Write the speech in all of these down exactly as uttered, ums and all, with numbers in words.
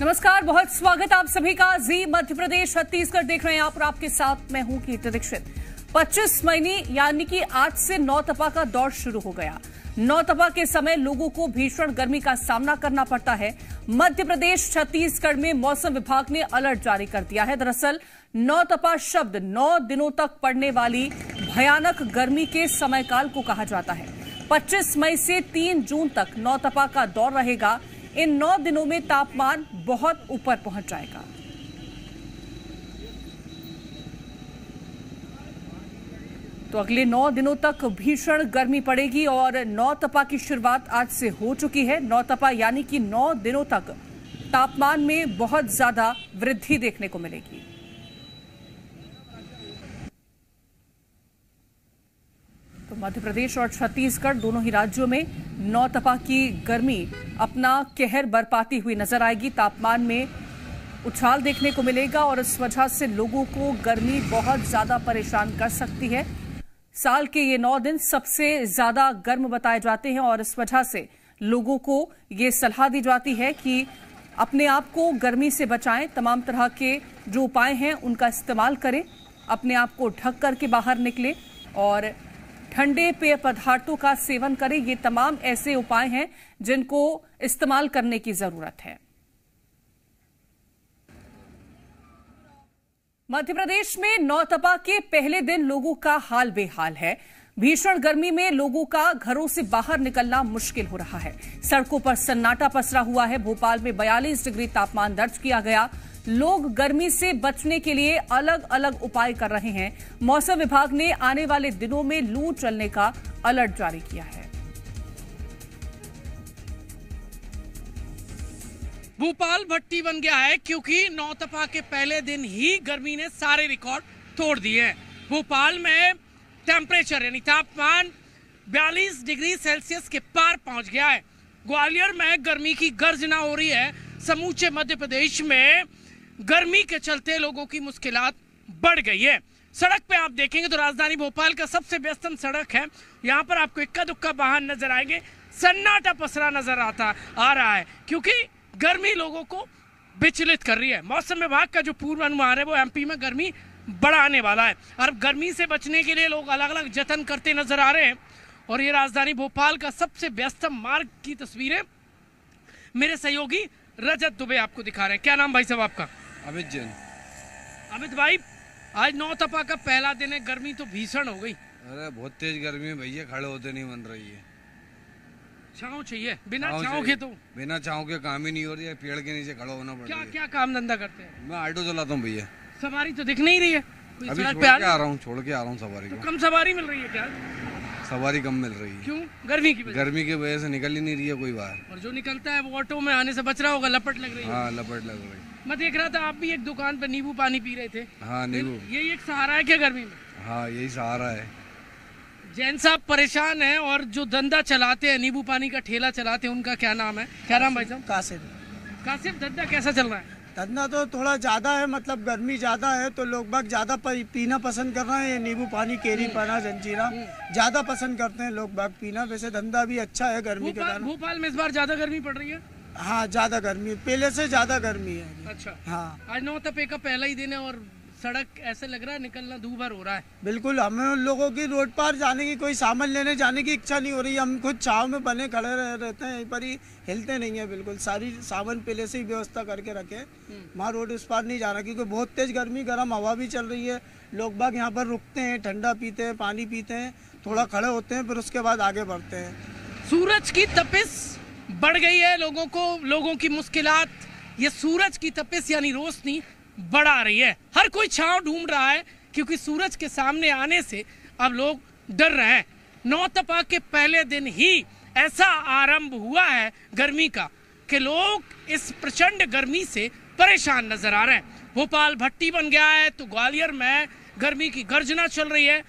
नमस्कार, बहुत स्वागत आप सभी का जी मध्य प्रदेश छत्तीसगढ़ देख रहे हैं आप और आपके साथ मैं हूं कीर्ति दीक्षित। पच्चीस मई यानी कि आज से नौतपा का दौर शुरू हो गया। नौतपा के समय लोगों को भीषण गर्मी का सामना करना पड़ता है। मध्य प्रदेश छत्तीसगढ़ में मौसम विभाग ने अलर्ट जारी कर दिया है। दरअसल नौतपा शब्द नौ दिनों तक पड़ने वाली भयानक गर्मी के समयकाल को कहा जाता है। पच्चीस मई से तीन जून तक नौतपा का दौर रहेगा। इन नौ दिनों में तापमान बहुत ऊपर पहुंच जाएगा। तो अगले नौ दिनों तक भीषण गर्मी पड़ेगी और नौतपा की शुरुआत आज से हो चुकी है। नौतपा यानी कि नौ दिनों तक तापमान में बहुत ज्यादा वृद्धि देखने को मिलेगी। तो मध्य प्रदेश और छत्तीसगढ़ दोनों ही राज्यों में नौतपा की गर्मी अपना कहर बरपाती हुई नजर आएगी। तापमान में उछाल देखने को मिलेगा और इस वजह से लोगों को गर्मी बहुत ज्यादा परेशान कर सकती है। साल के ये नौ दिन सबसे ज्यादा गर्म बताए जाते हैं और इस वजह से लोगों को ये सलाह दी जाती है कि अपने आप को गर्मी से बचाएं। तमाम तरह के जो उपाय हैं उनका इस्तेमाल करें, अपने आप को ढक करके बाहर निकलें और ठंडे पेय पदार्थों का सेवन करें। ये तमाम ऐसे उपाय हैं जिनको इस्तेमाल करने की जरूरत है। मध्य प्रदेश में नौतपा के पहले दिन लोगों का हाल बेहाल है। भीषण गर्मी में लोगों का घरों से बाहर निकलना मुश्किल हो रहा है। सड़कों पर सन्नाटा पसरा हुआ है। भोपाल में बयालीस डिग्री तापमान दर्ज किया गया। लोग गर्मी से बचने के लिए अलग अलग उपाय कर रहे हैं। मौसम विभाग ने आने वाले दिनों में लू चलने का अलर्ट जारी किया है। भोपाल भट्टी बन गया है क्योंकि नौतपा के पहले दिन ही गर्मी ने सारे रिकॉर्ड तोड़ दिए हैं। भोपाल में टेम्परेचर यानी तापमान बयालीस डिग्री सेल्सियस के पार पहुंच गया है। ग्वालियर में गर्मी की गर्जना हो रही है। समूचे मध्य प्रदेश में गर्मी के चलते लोगों की मुश्किलात बढ़ गई है। सड़क पे आप देखेंगे तो राजधानी भोपाल का सबसे व्यस्तम सड़क है। यहाँ पर आपको इक्का दुक्का वाहन नजर आएंगे। सन्नाटा पसरा नजर आता आ रहा है क्योंकि गर्मी लोगों को विचलित कर रही है। मौसम विभाग का जो पूर्वानुमान है वो एमपी में गर्मी बढ़ाने वाला है और गर्मी से बचने के लिए लोग अलग अलग जतन करते नजर आ रहे हैं। और ये राजधानी भोपाल का सबसे व्यस्तम मार्ग की तस्वीरें मेरे सहयोगी रजत दुबे आपको दिखा रहे हैं। क्या नाम भाई साहब आपका? अमित जैन। अमित भाई, आज नौतपा का पहला दिन है, गर्मी तो भीषण हो गई। अरे बहुत तेज गर्मी है भैया, खड़े होते नहीं बन रही है। छाँव चाहिए, बिना छाँव के तो बिना छाँव के काम ही नहीं हो रही है। पेड़ के नीचे खड़ा होना पड़ता है। क्या क्या काम धंधा करते हैं? मैं ऑटो चलाता हूँ भैया। सवारी तो दिख नहीं रही है। अभी छोड़ के आ रहा हूँ, छोड़ के आ रहा हूँ सवारी को। तो कम सवारी मिल रही है क्या? सवारी कम मिल रही है। क्यों? गर्मी की गर्मी की वजह से निकल ही नहीं रही है कोई बाहर। और जो निकलता है वो ऑटो में आने से बच रहा होगा, लपट लग रही है। हाँ, लपट लग रही है। मैं देख रहा था आप भी एक दुकान पर नींबू पानी पी रहे थे। हाँ, नींबू। यही एक सहारा है क्या गर्मी में? हाँ, यही सहारा है। जैन साहब परेशान हैं और जो धंधा चलाते हैं, नींबू पानी का ठेला चलाते हैं, उनका क्या नाम है? क्या नाम भाई साहब? कासिम। कासिम, धंधा कैसा चल रहा है? धंधा तो थोड़ा ज़्यादा है, मतलब गर्मी ज़्यादा है तो लोग बाग ज़्यादा पीना पसंद कर रहे हैं। नींबू पानी, केरी पाना, जंजीरा ज़्यादा पसंद करते हैं लोग बाग पीना। वैसे धंधा भी अच्छा है गर्मी के कारण। भोपाल में इस बार ज़्यादा गर्मी पड़ रही है? हाँ, ज़्यादा गर्मी, पहले से ज़्यादा गर्मी है। अच्छा, हाँ। आज नौतपा का पहला ही दिन है और सड़क ऐसे लग रहा है निकलना दूभर हो रहा है। बिल्कुल, हमें उन लोगों की रोड पार जाने की, कोई सामान लेने जाने की इच्छा नहीं हो रही। हम खुद छाव में बने खड़े रह रहते हैं, यहीं पर ही हिलते नहीं है। बिल्कुल सारी सामान पहले से ही व्यवस्था करके रखे, वहाँ रोड उस पार नहीं जाना क्योंकि बहुत तेज गर्मी, गर्म हवा भी चल रही है। लोग बाग यहाँ पर रुकते हैं, ठंडा पीते हैं, पानी पीते हैं, थोड़ा खड़े होते हैं, फिर उसके बाद आगे बढ़ते हैं। सूरज की तपिश बढ़ गई है, लोगों को लोगों की मुश्किलात ये सूरज की तपिश यानी रोशनी बढ़ा रही है। हर कोई छांव ढूंढ रहा है क्योंकि सूरज के सामने आने से अब लोग डर रहे हैं। नौतपा के पहले दिन ही ऐसा आरंभ हुआ है गर्मी का कि लोग इस प्रचंड गर्मी से परेशान नजर आ रहे हैं। भोपाल भट्टी बन गया है तो ग्वालियर में गर्मी की गर्जना चल रही है।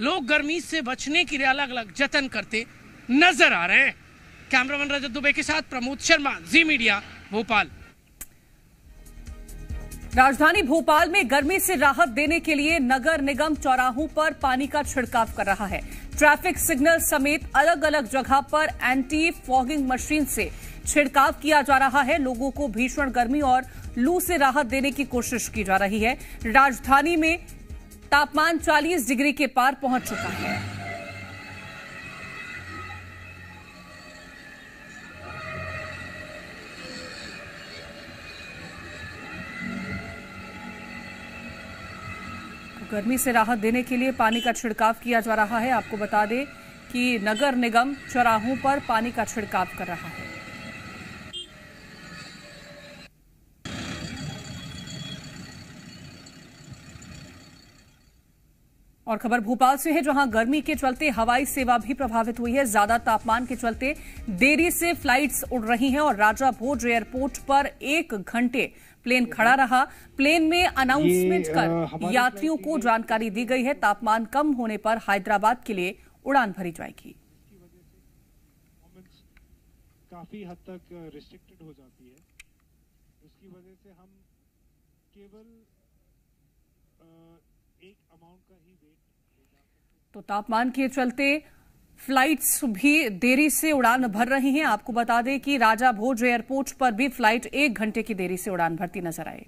लोग गर्मी से बचने के लिए अलग अलग जतन करते नजर आ रहे हैं। कैमरामैन रजत दुबे के साथ प्रमोद शर्मा, जी मीडिया, भोपाल। राजधानी भोपाल में गर्मी से राहत देने के लिए नगर निगम चौराहों पर पानी का छिड़काव कर रहा है। ट्रैफिक सिग्नल समेत अलग अलग जगह पर एंटी फॉगिंग मशीन से छिड़काव किया जा रहा है। लोगों को भीषण गर्मी और लू से राहत देने की कोशिश की जा रही है। राजधानी में तापमान चालीस डिग्री के पार पहुंच चुका है। गर्मी से राहत देने के लिए पानी का छिड़काव किया जा रहा है। आपको बता दें कि नगर निगम चौराहों पर पानी का छिड़काव कर रहा है। और खबर भोपाल से है, जहां गर्मी के चलते हवाई सेवा भी प्रभावित हुई है। ज्यादा तापमान के चलते देरी से फ्लाइट्स उड़ रही हैं और राजा भोज एयरपोर्ट पर एक घंटे प्लेन खड़ा रहा। प्लेन में अनाउंसमेंट कर यात्रियों को जानकारी दी गई है, तापमान कम होने पर हैदराबाद के लिए उड़ान भरी जाएगी। काफी हद तक रिस्ट्रिक्टेड हो जाती है, उसकी वजह से हम केवल एक अमाउंट का ही वेट। तो तापमान के चलते फ्लाइट्स भी देरी से उड़ान भर रही हैं। आपको बता दें कि राजा भोज एयरपोर्ट पर भी फ्लाइट एक घंटे की देरी से उड़ान भरती नजर आई।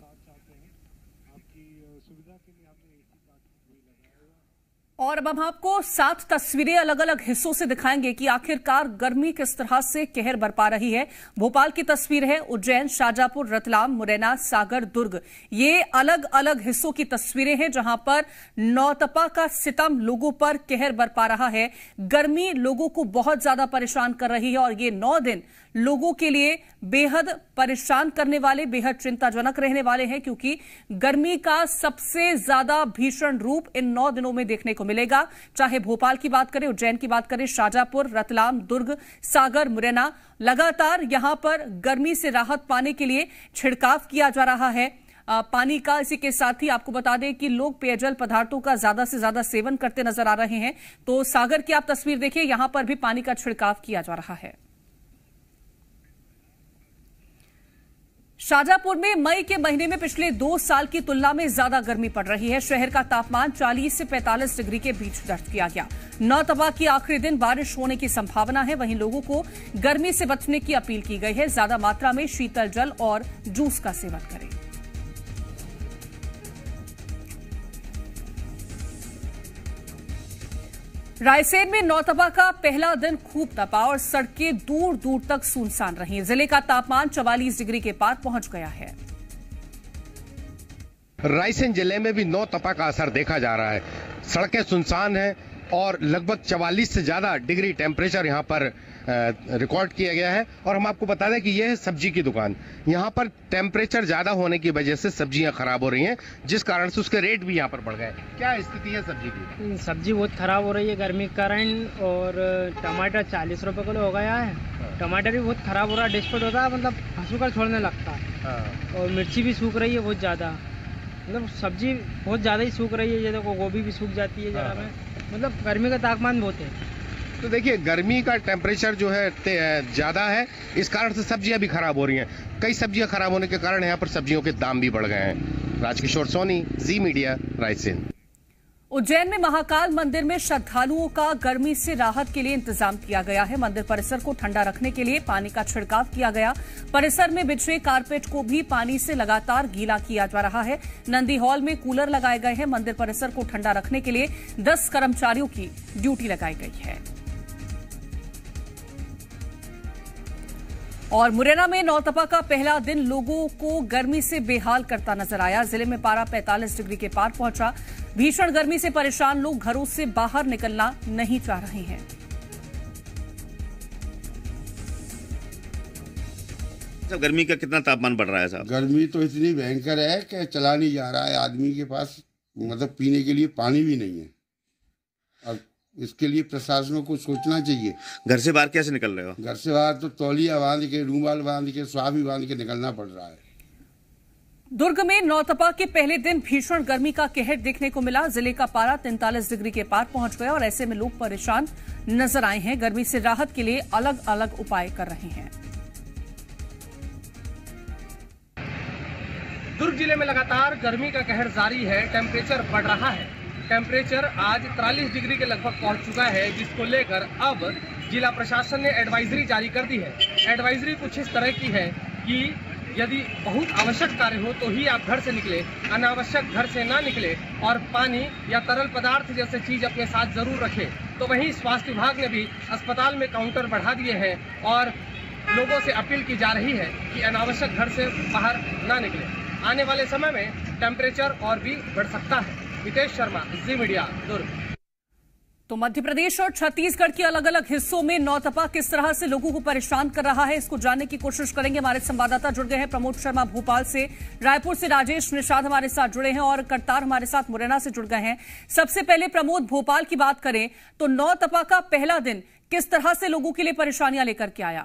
और अब हम आपको सात तस्वीरें अलग अलग हिस्सों से दिखाएंगे कि आखिरकार गर्मी किस तरह से कहर बरपा रही है। भोपाल की तस्वीर है, उज्जैन, शाजापुर, रतलाम, मुरैना, सागर, दुर्ग, ये अलग अलग हिस्सों की तस्वीरें हैं जहां पर नौतपा का सितम लोगों पर कहर बरपा रहा है। गर्मी लोगों को बहुत ज्यादा परेशान कर रही है और ये नौ दिन लोगों के लिए बेहद परेशान करने वाले, बेहद चिंताजनक रहने वाले हैं, क्योंकि गर्मी का सबसे ज्यादा भीषण रूप इन नौ दिनों में देखने को मिलेगा। चाहे भोपाल की बात करें, उज्जैन की बात करें, शाजापुर, रतलाम, दुर्ग, सागर, मुरैना, लगातार यहां पर गर्मी से राहत पाने के लिए छिड़काव किया जा रहा है पानी का। इसी के साथ ही आपको बता दें कि लोग पेयजल पदार्थों का ज्यादा से ज्यादा सेवन करते नजर आ रहे हैं। तो सागर की आप तस्वीर देखिए, यहां पर भी पानी का छिड़काव किया जा रहा है। शाजापुर में मई के महीने में पिछले दो साल की तुलना में ज्यादा गर्मी पड़ रही है। शहर का तापमान चालीस से पैंतालीस डिग्री के बीच दर्ज किया गया। नौतपा के आखिरी दिन बारिश होने की संभावना है। वहीं लोगों को गर्मी से बचने की अपील की गई है, ज्यादा मात्रा में शीतल जल और जूस का सेवन करें। रायसेन में नौतपा का पहला दिन खूब तपा और सड़कें दूर दूर तक सुनसान रहीं। जिले का तापमान चवालीस डिग्री के पार पहुंच गया है। रायसेन जिले में भी नौतपा का असर देखा जा रहा है। सड़कें सुनसान हैं और लगभग चवालीस से ज्यादा डिग्री टेम्परेचर यहां पर रिकॉर्ड किया गया है। और हम आपको बता दें कि यह है सब्जी की दुकान, यहां पर टेम्परेचर ज्यादा होने की वजह से सब्जियां खराब हो रही हैं, जिस कारण से उसके रेट भी यहां पर बढ़ गए। क्या स्थिति है सब्जी की? सब्जी बहुत खराब हो रही है गर्मी के कारण, और टमाटर चालीस रुपए किलो हो गया है। टमाटर भी बहुत खराब हो रहा है, डिस्पोज होता है, मतलब हंसूकर छोड़ने लगता है। और मिर्ची भी सूख रही है बहुत ज्यादा, मतलब सब्जी बहुत ज्यादा ही सूख रही है। ये देखो गोभी भी सूख जाती है जरा में, मतलब गर्मी का तापमान बहुत है। तो देखिए गर्मी का टेम्परेचर जो है ज़्यादा है, इस कारण से सब्जियां भी खराब हो रही हैं। कई सब्जियां खराब होने के कारण यहाँ पर सब्जियों के दाम भी बढ़ गए हैं। राजकिशोर सोनी, जी मीडिया, रायसेन। उज्जैन में महाकाल मंदिर में श्रद्धालुओं का गर्मी से राहत के लिए इंतजाम किया गया है। मंदिर परिसर को ठंडा रखने के लिए पानी का छिड़काव किया गया। परिसर में बिछे कारपेट को भी पानी से लगातार गीला किया जा रहा है। नंदी हॉल में कूलर लगाए गए हैं। मंदिर परिसर को ठंडा रखने के लिए दस कर्मचारियों की ड्यूटी लगाई गई है। और मुरैना में नौतपा का पहला दिन लोगों को गर्मी से बेहाल करता नजर आया। जिले में पारा पैंतालीस डिग्री के पार पहुंचा। भीषण गर्मी से परेशान लोग घरों से बाहर निकलना नहीं चाह रहे हैं। गर्मी का कितना तापमान बढ़ रहा है साहब? गर्मी तो इतनी भयंकर है कि चला नहीं जा रहा है। आदमी के पास मतलब पीने के लिए पानी भी नहीं है। अब इसके लिए प्रशासन को सोचना चाहिए। घर से बाहर कैसे निकल रहे हो? घर से बाहर तो तौलिया बांध के, रूमाल बांध के, स्वाभी बांध के निकलना पड़ रहा है। दुर्ग में नौतपा के पहले दिन भीषण गर्मी का कहर देखने को मिला। जिले का पारा तैंतालीस डिग्री के पार पहुंच गया और ऐसे में लोग परेशान नजर आए हैं। गर्मी से राहत के लिए अलग अलग उपाय कर रहे हैं। दुर्ग जिले में लगातार गर्मी का कहर जारी है। टेम्परेचर बढ़ रहा है। टेम्परेचर आज तैंतालीस डिग्री के लगभग पहुंच चुका है, जिसको लेकर अब जिला प्रशासन ने एडवाइजरी जारी कर दी है। एडवाइजरी कुछ इस तरह की है कि यदि बहुत आवश्यक कार्य हो तो ही आप घर से निकले, अनावश्यक घर से ना निकले और पानी या तरल पदार्थ जैसे चीज़ अपने साथ ज़रूर रखें। तो वहीं स्वास्थ्य विभाग ने भी अस्पताल में काउंटर बढ़ा दिए हैं और लोगों से अपील की जा रही है कि अनावश्यक घर से बाहर ना निकले। आने वाले समय में टेम्परेचर और भी बढ़ सकता है। मितेश शर्मा, जी मीडिया, दुर्ग। तो मध्य प्रदेश और छत्तीसगढ़ के अलग अलग हिस्सों में नौतपा किस तरह से लोगों को परेशान कर रहा है, इसको जानने की कोशिश करेंगे। हमारे संवाददाता जुड़ गए हैं प्रमोद शर्मा भोपाल से, रायपुर से राजेश निशाद हमारे साथ जुड़े हैं और करतार हमारे साथ मुरैना से जुड़ गए हैं। सबसे पहले प्रमोद, भोपाल की बात करें तो नौतपा का पहला दिन किस तरह से लोगों के लिए परेशानियां लेकर के आया?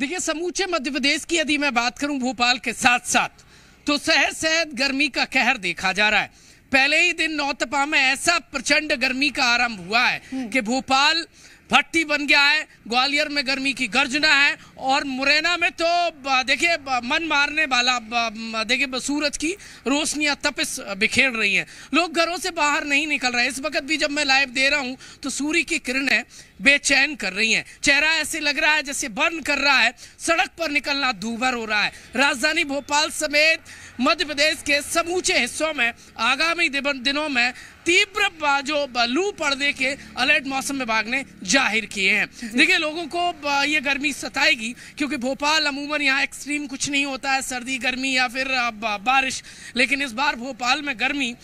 देखिए, समूचे मध्य प्रदेश की यदि मैं बात करूं भोपाल के साथ साथ तो शहर शहर गर्मी का कहर देखा जा रहा है। पहले ही दिन नौतपा में ऐसा प्रचंड गर्मी का आरंभ हुआ है कि भोपाल भट्टी बन गया है, ग्वालियर में गर्मी की गर्जना है और मुरैना में तो देखिए मन मारने वाला, देखिए सूरज की रोशनियां तपिश बिखेर रही हैं। लोग घरों से बाहर नहीं निकल रहे। इस वक्त भी जब मैं लाइव दे रहा हूं तो सूर्य की किरणें बेचैन कर रही हैं, चेहरा ऐसे लग रहा है जैसे बर्न कर रहा है, सड़क पर निकलना दूभर हो रहा है। राजधानी भोपाल समेत मध्य प्रदेश के समूचे हिस्सों में आगामी दिनों में तीव्र जो लू पड़ने के अलर्ट मौसम विभाग ने जाहिर किए हैं। देखिए, लोगों को ये गर्मी सताएगी क्योंकि भोपाल अमूमन यहाँ एक्सट्रीम कुछ नहीं होता है, सर्दी गर्मी या फिर बारिश, लेकिन इस बार भोपाल में गर्मी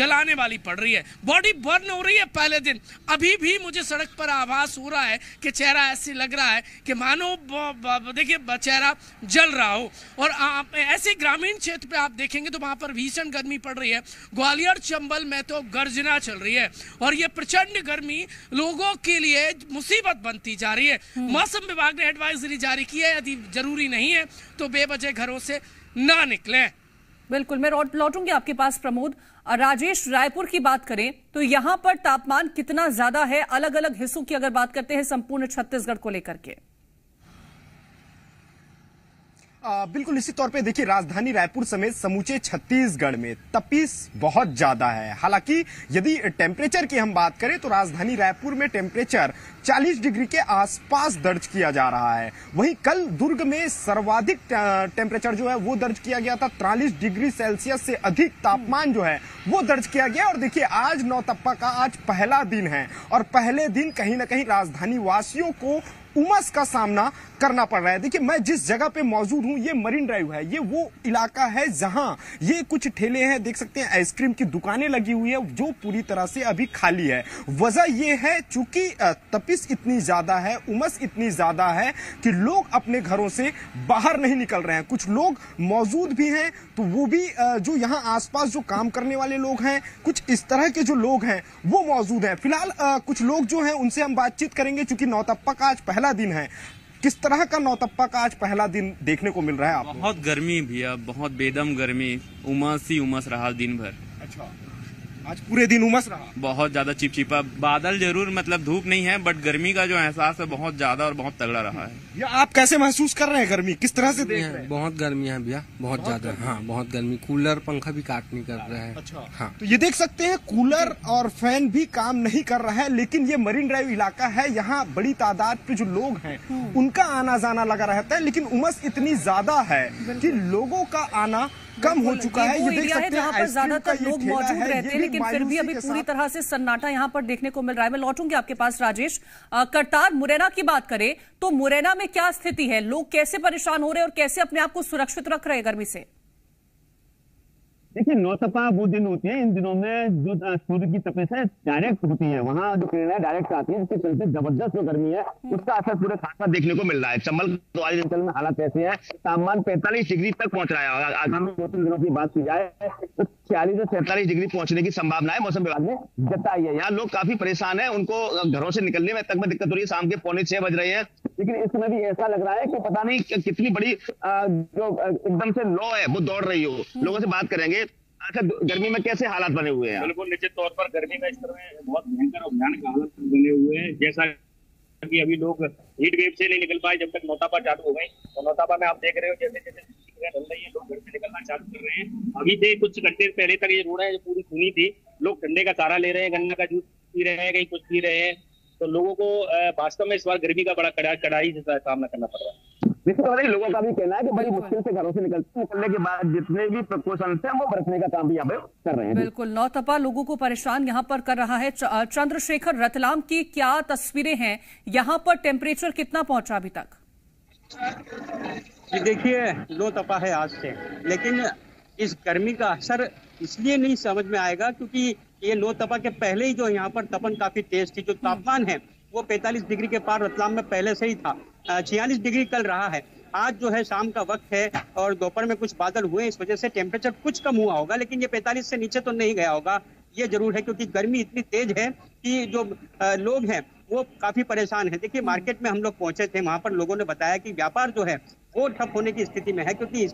जलाने वाली पड़ रही है। बॉडी बर्न हो रही है पहले दिन। अभी भी मुझे सड़क पर आभास हो रहा है कि चेहरा ऐसे लग रहा है कि मानो देखिए चेहरा जल रहा हो। और ऐसे ग्रामीण क्षेत्र पर आप देखेंगे तो वहाँ पर भीषण गर्मी पड़ रही है। ग्वालियर चंबल में तो गर्जना चल रही है और यह प्रचंड गर्मी लोगों के लिए मुसीबत बनती जा रही है। मौसम विभाग ने एडवाइजरी जारी की है, यदि जरूरी नहीं है तो बेवजह घरों से ना निकलें। बिल्कुल, मैं लौटूंगी आपके पास प्रमोद। राजेश, रायपुर की बात करें तो यहां पर तापमान कितना ज्यादा है अलग अलग हिस्सों की अगर बात करते हैं संपूर्ण छत्तीसगढ़ को लेकर के? आ, बिल्कुल इसी तौर पे देखिए राजधानी रायपुर समेत समूचे छत्तीसगढ़ में तपिश बहुत ज्यादा है। हालांकि यदि टेम्परेचर की हम बात करें तो राजधानी रायपुर में टेम्परेचर चालीस डिग्री के आसपास दर्ज किया जा रहा है। वहीं कल दुर्ग में सर्वाधिक टेम्परेचर जो है वो दर्ज किया गया था, तैंतालीस डिग्री सेल्सियस से अधिक तापमान जो है वो दर्ज किया गया। और देखिए आज नौतपा का आज पहला दिन है और पहले दिन कहीं ना कहीं राजधानी वासियों को उमस का सामना करना पड़ रहा है। देखिए मैं जिस जगह पे मौजूद हूँ ये मरीन ड्राइव है, ये वो इलाका है जहाँ ये कुछ ठेले हैं, देख सकते हैं आइसक्रीम की दुकानें लगी हुई है जो पूरी तरह से अभी खाली है। वजह ये है चूंकि तपिश इतनी ज्यादा है, उमस इतनी ज्यादा है कि लोग अपने घरों से बाहर नहीं निकल रहे हैं। कुछ लोग मौजूद भी हैं तो वो भी जो यहाँ आसपास जो काम करने वाले लोग हैं, कुछ इस तरह के जो लोग हैं वो मौजूद हैं। फिलहाल कुछ लोग जो हैं उनसे हम बातचीत करेंगे चूंकि नौतपा का आज पहला दिन है। किस तरह का नौतपा का आज पहला दिन देखने को मिल रहा है आपको? बहुत गर्मी भैया, बहुत बेदम गर्मी, उमस ही उमस रहा दिन भर। अच्छा, आज पूरे दिन उमस रहा, बहुत ज्यादा चिपचिपा, बादल जरूर, मतलब धूप नहीं है बट गर्मी का जो एहसास है बहुत ज्यादा और बहुत तगड़ा रहा है। या आप कैसे महसूस कर रहे हैं गर्मी, किस तरह से देख रहे हैं? बहुत गर्मी है भैया, बहुत ज्यादा, हाँ बहुत गर्मी, कूलर पंखा भी काट नहीं कर रहा है। अच्छा, हाँ तो ये देख सकते हैं कूलर और फैन भी काम नहीं कर रहा है। लेकिन ये मरीन ड्राइव इलाका है, यहाँ बड़ी तादाद पे जो लोग है उनका आना जाना लगा रहता है, लेकिन उमस इतनी ज्यादा है कि लोगों का आना कम हो चुका है। ये देख सकते हैं जहाँ पर ज्यादातर लोग मौजूद रहते हैं, लेकिन फिर भी अभी पूरी तरह से सन्नाटा यहाँ पर देखने को मिल रहा है। मैं लौटूंगी आपके पास राजेश। करतार, मुरैना की बात करें तो मुरैना में क्या स्थिति है, लोग कैसे परेशान हो रहे हैं और कैसे अपने आप को सुरक्षित रख रहे हैं गर्मी से? देखिए नौतपा वो दिन होती है, इन दिनों में जो सूर्य की तपिश है डायरेक्ट होती है, वहाँ जो किरणें डायरेक्ट आती है जिसके चलते जबरदस्त जो गर्मी है उसका असर पूरे खासा देखने को मिल रहा है। चंबल ग्वालियर अंचल में हालात ऐसे हैं, तापमान पैंतालीस डिग्री तक पहुंच रहा है। आगामी दो तीन दिनों की बात की जाए तो चालीस से सैंतालीस डिग्री पहुंचने की संभावना है मौसम विभाग ने जताई है। यहाँ लोग काफी परेशान है, उनको घरों से निकलने में तक में दिक्कत हो रही है। शाम के पौने छह बज रहे हैं लेकिन इस समय भी ऐसा लग रहा है कि पता नहीं कितनी बड़ी जो एकदम से लौ है वो दौड़ रही हो। लोगों से बात करेंगे। अच्छा, गर्मी में कैसे हालात बने हुए हैं? बिल्कुल निश्चित तौर पर गर्मी में इस तरह बहुत भयंकर और भयानक हालात बने हुए हैं। जैसा कि अभी लोग हीट वेव से नहीं निकल पाए जब तक नौतपा चालू हो गई, तो नौतपा में आप देख रहे हो जैसे जैसे ढल रही है लोग घर से निकलना चालू कर रहे हैं। अभी से कुछ घंटे पहले तक ये रोड है जो पूरी खुली थी, लोग ठंडे का सहारा ले रहे हैं, गन्ना का जूस पी रहे हैं, कहीं कुछ पी रहे हैं। तो लोगों को वास्तव में इस बार गर्मी का बड़ा कड़ाई से सामना करना पड़ रहा है। हमारे लोगों का भी कहना है कि बड़ी मुश्किल से घरों से निकलते निकलने के बाद जितने भी प्रिकॉशन हैं वो बरतने का काम भी यहाँ पे कर रहे हैं। बिल्कुल, नौतपा लोगों को परेशान यहाँ पर कर रहा है। चंद्रशेखर, रतलाम की क्या तस्वीरें हैं, यहाँ पर टेम्परेचर कितना पहुँचा अभी तक? देखिए, नौतपा है आज से, लेकिन इस गर्मी का असर इसलिए नहीं समझ में आएगा क्योंकि ये नौतपा के पहले ही जो यहाँ पर तपन काफी तेज थी, जो तापमान है वो पैंतालीस डिग्री के पार रतलाम में पहले से ही था, छियालीस डिग्री कल रहा है। आज जो है शाम का वक्त है और दोपहर में कुछ बादल हुए, इस वजह से टेम्परेचर कुछ कम हुआ होगा, लेकिन ये पैंतालीस से नीचे तो नहीं गया होगा, ये जरूर है, क्योंकि गर्मी इतनी तेज है कि जो लोग हैं वो काफी परेशान हैं। देखिए, मार्केट में हम लोग पहुंचे थे, वहां पर लोगों ने बताया कि व्यापार जो है वो ठप होने की स्थिति में है, क्योंकि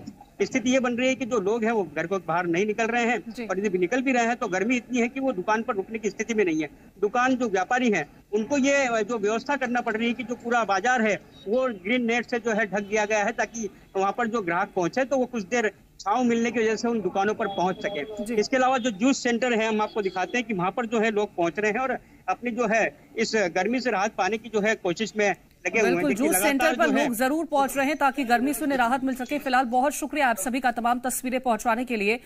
स्थिति ये बन रही है कि जो लोग हैं वो घर को बाहर नहीं निकल रहे हैं, और यदि निकल भी रहे हैं तो गर्मी इतनी है कि वो दुकान पर रुकने की स्थिति में नहीं है। दुकान जो व्यापारी हैं उनको ये जो व्यवस्था करना पड़ रही है कि जो पूरा बाजार है वो ग्रीन नेट से जो है ढक दिया गया है, ताकि वहाँ पर जो ग्राहक पहुंचे तो वो कुछ देर छांव मिलने की वजह से उन दुकानों पर पहुंच सके। इसके अलावा जो जूस सेंटर है, हम आपको दिखाते हैं कि वहाँ पर जो है लोग पहुंच रहे हैं और अपनी जो है इस गर्मी से राहत पाने की जो है कोशिश में लगे हुए हैं। बिल्कुल, जूस सेंटर पर लोग जरूर पहुंच रहे हैं ताकि गर्मी से उन्हें राहत मिल सके। फिलहाल बहुत शुक्रिया आप सभी का तमाम तस्वीरें पहुंचाने के लिए।